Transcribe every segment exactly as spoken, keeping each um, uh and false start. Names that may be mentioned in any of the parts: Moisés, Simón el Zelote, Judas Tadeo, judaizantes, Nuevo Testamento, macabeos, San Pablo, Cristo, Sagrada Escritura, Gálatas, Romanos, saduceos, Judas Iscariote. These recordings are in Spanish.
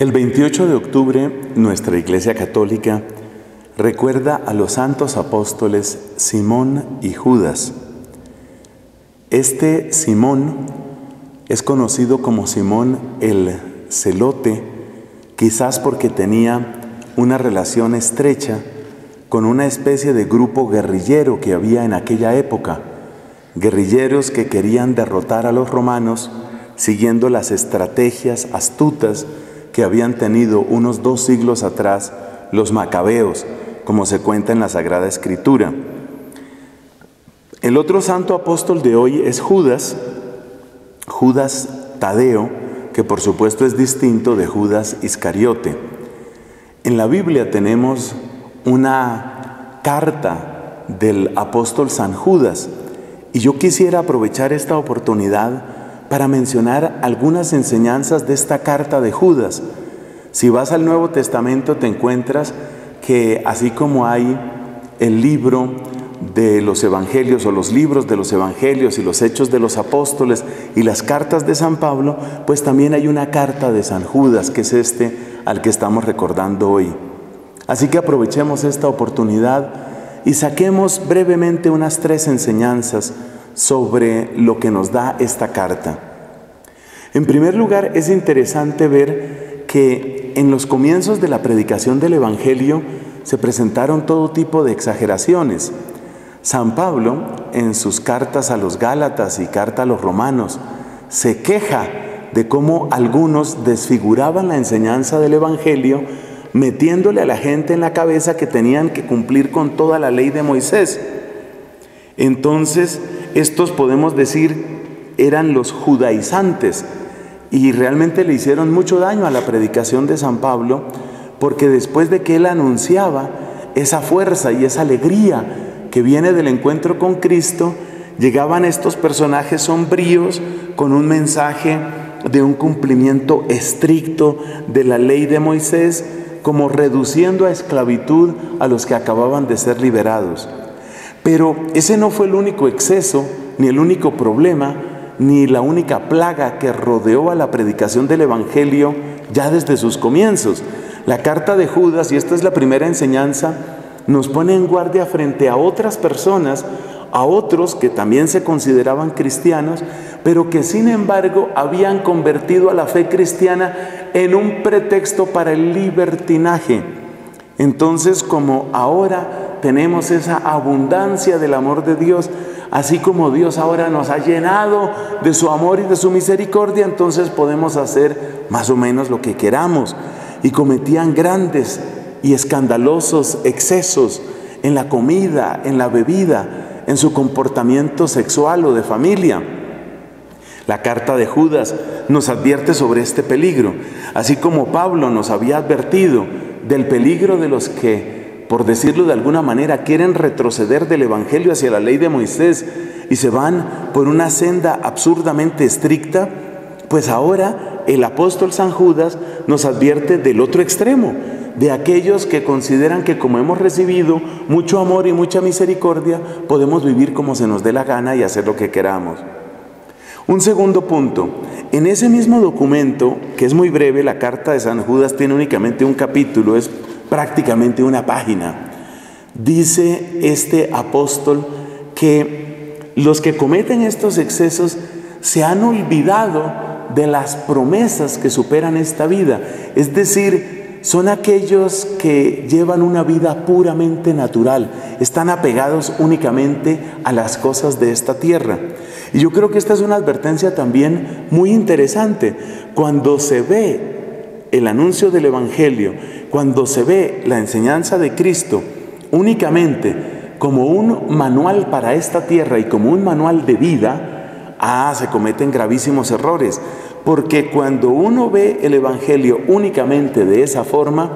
El veintiocho de octubre, nuestra Iglesia Católica recuerda a los santos apóstoles Simón y Judas. Este Simón es conocido como Simón el Zelote, quizás porque tenía una relación estrecha con una especie de grupo guerrillero que había en aquella época, guerrilleros que querían derrotar a los romanos siguiendo las estrategias astutas que habían tenido unos dos siglos atrás los macabeos, como se cuenta en la Sagrada Escritura. El otro santo apóstol de hoy es Judas, Judas Tadeo, que por supuesto es distinto de Judas Iscariote. En la Biblia tenemos una carta del apóstol San Judas, y yo quisiera aprovechar esta oportunidad para mencionar algunas enseñanzas de esta carta de Judas. Si vas al Nuevo Testamento te encuentras que así como hay el libro de los evangelios o los libros de los evangelios y los hechos de los apóstoles y las cartas de San Pablo, pues también hay una carta de San Judas, que es este al que estamos recordando hoy. Así que aprovechemos esta oportunidad y saquemos brevemente unas tres enseñanzas sobre lo que nos da esta carta. En primer lugar, es interesante ver que en los comienzos de la predicación del Evangelio se presentaron todo tipo de exageraciones. San Pablo, en sus cartas a los Gálatas y carta a los Romanos, se queja de cómo algunos desfiguraban la enseñanza del Evangelio, metiéndole a la gente en la cabeza que tenían que cumplir con toda la ley de Moisés. Entonces, estos, podemos decir, eran los judaizantes, y realmente le hicieron mucho daño a la predicación de San Pablo, porque después de que él anunciaba esa fuerza y esa alegría que viene del encuentro con Cristo, llegaban estos personajes sombríos con un mensaje de un cumplimiento estricto de la ley de Moisés, como reduciendo a esclavitud a los que acababan de ser liberados. Pero ese no fue el único exceso, ni el único problema, ni la única plaga que rodeó a la predicación del Evangelio ya desde sus comienzos. La carta de Judas, y esta es la primera enseñanza, nos pone en guardia frente a otras personas, a otros que también se consideraban cristianos, pero que sin embargo habían convertido a la fe cristiana en un pretexto para el libertinaje. Entonces, como ahora tenemos esa abundancia del amor de Dios, así como Dios ahora nos ha llenado de su amor y de su misericordia, entonces podemos hacer más o menos lo que queramos. Y cometían grandes y escandalosos excesos en la comida, en la bebida, en su comportamiento sexual o de familia. La carta de Judas nos advierte sobre este peligro, así como Pablo nos había advertido del peligro de los que, por decirlo de alguna manera, quieren retroceder del Evangelio hacia la ley de Moisés y se van por una senda absurdamente estricta. Pues ahora el apóstol San Judas nos advierte del otro extremo, de aquellos que consideran que como hemos recibido mucho amor y mucha misericordia, podemos vivir como se nos dé la gana y hacer lo que queramos. Un segundo punto, en ese mismo documento, que es muy breve, la carta de San Judas tiene únicamente un capítulo, es prácticamente una página. Dice este apóstol que los que cometen estos excesos se han olvidado de las promesas que superan esta vida. Es decir, son aquellos que llevan una vida puramente natural, están apegados únicamente a las cosas de esta tierra. Y yo creo que esta es una advertencia también muy interesante. Cuando se ve el anuncio del Evangelio, cuando se ve la enseñanza de Cristo únicamente como un manual para esta tierra y como un manual de vida, ah, se cometen gravísimos errores. Porque cuando uno ve el Evangelio únicamente de esa forma,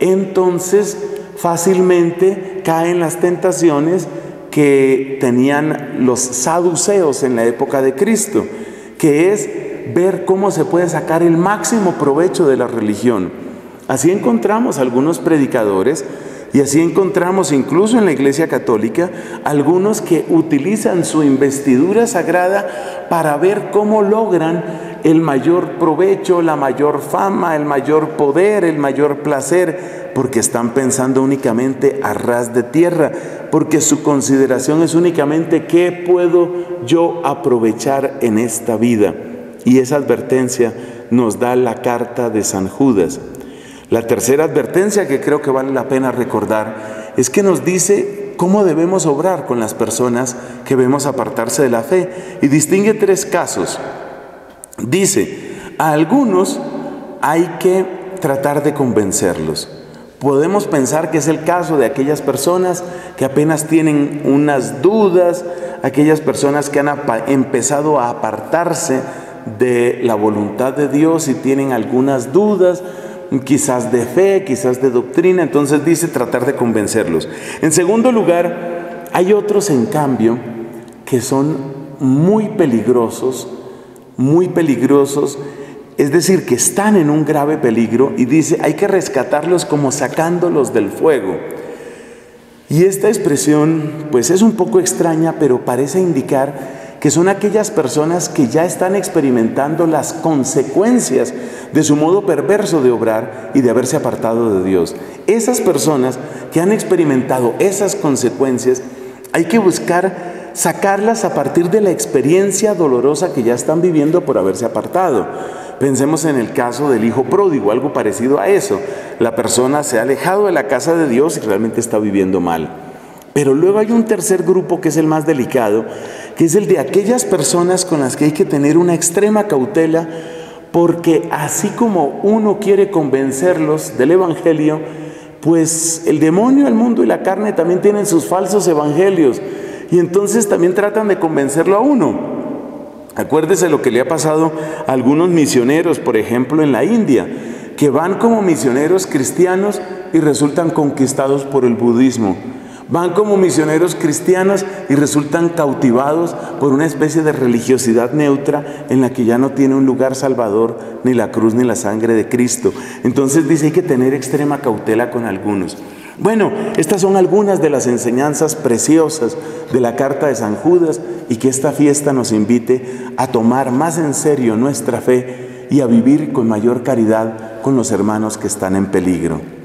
entonces fácilmente caen las tentaciones que tenían los saduceos en la época de Cristo, que es ver cómo se puede sacar el máximo provecho de la religión. Así encontramos algunos predicadores, y así encontramos incluso en la Iglesia Católica algunos que utilizan su investidura sagrada para ver cómo logran el mayor provecho, la mayor fama, el mayor poder, el mayor placer, porque están pensando únicamente a ras de tierra, porque su consideración es únicamente qué puedo yo aprovechar en esta vida. Y esa advertencia nos da la carta de San Judas. La tercera advertencia que creo que vale la pena recordar es que nos dice cómo debemos obrar con las personas que vemos apartarse de la fe. Y distingue tres casos. Dice, a algunos hay que tratar de convencerlos. Podemos pensar que es el caso de aquellas personas que apenas tienen unas dudas, aquellas personas que han empezado a apartarse de la voluntad de Dios y tienen algunas dudas, quizás de fe, quizás de doctrina. Entonces dice tratar de convencerlos. En segundo lugar, hay otros en cambio que son muy peligrosos, muy peligrosos, es decir, que están en un grave peligro, y dice hay que rescatarlos como sacándolos del fuego. Y esta expresión pues es un poco extraña, pero parece indicar que son aquellas personas que ya están experimentando las consecuencias de su modo perverso de obrar y de haberse apartado de Dios. Esas personas que han experimentado esas consecuencias, hay que buscar sacarlas a partir de la experiencia dolorosa que ya están viviendo por haberse apartado. Pensemos en el caso del hijo pródigo, algo parecido a eso. La persona se ha alejado de la casa de Dios y realmente está viviendo mal. Pero luego hay un tercer grupo que es el más delicado, que es el de aquellas personas con las que hay que tener una extrema cautela, porque así como uno quiere convencerlos del evangelio, pues el demonio, el mundo y la carne también tienen sus falsos evangelios, y entonces también tratan de convencerlo a uno. Acuérdese lo que le ha pasado a algunos misioneros, por ejemplo en la India, que van como misioneros cristianos y resultan conquistados por el budismo. Van como misioneros cristianos y resultan cautivados por una especie de religiosidad neutra en la que ya no tiene un lugar salvador ni la cruz ni la sangre de Cristo. Entonces dice hay que tener extrema cautela con algunos. Bueno, estas son algunas de las enseñanzas preciosas de la carta de San Judas, y que esta fiesta nos invite a tomar más en serio nuestra fe y a vivir con mayor caridad con los hermanos que están en peligro.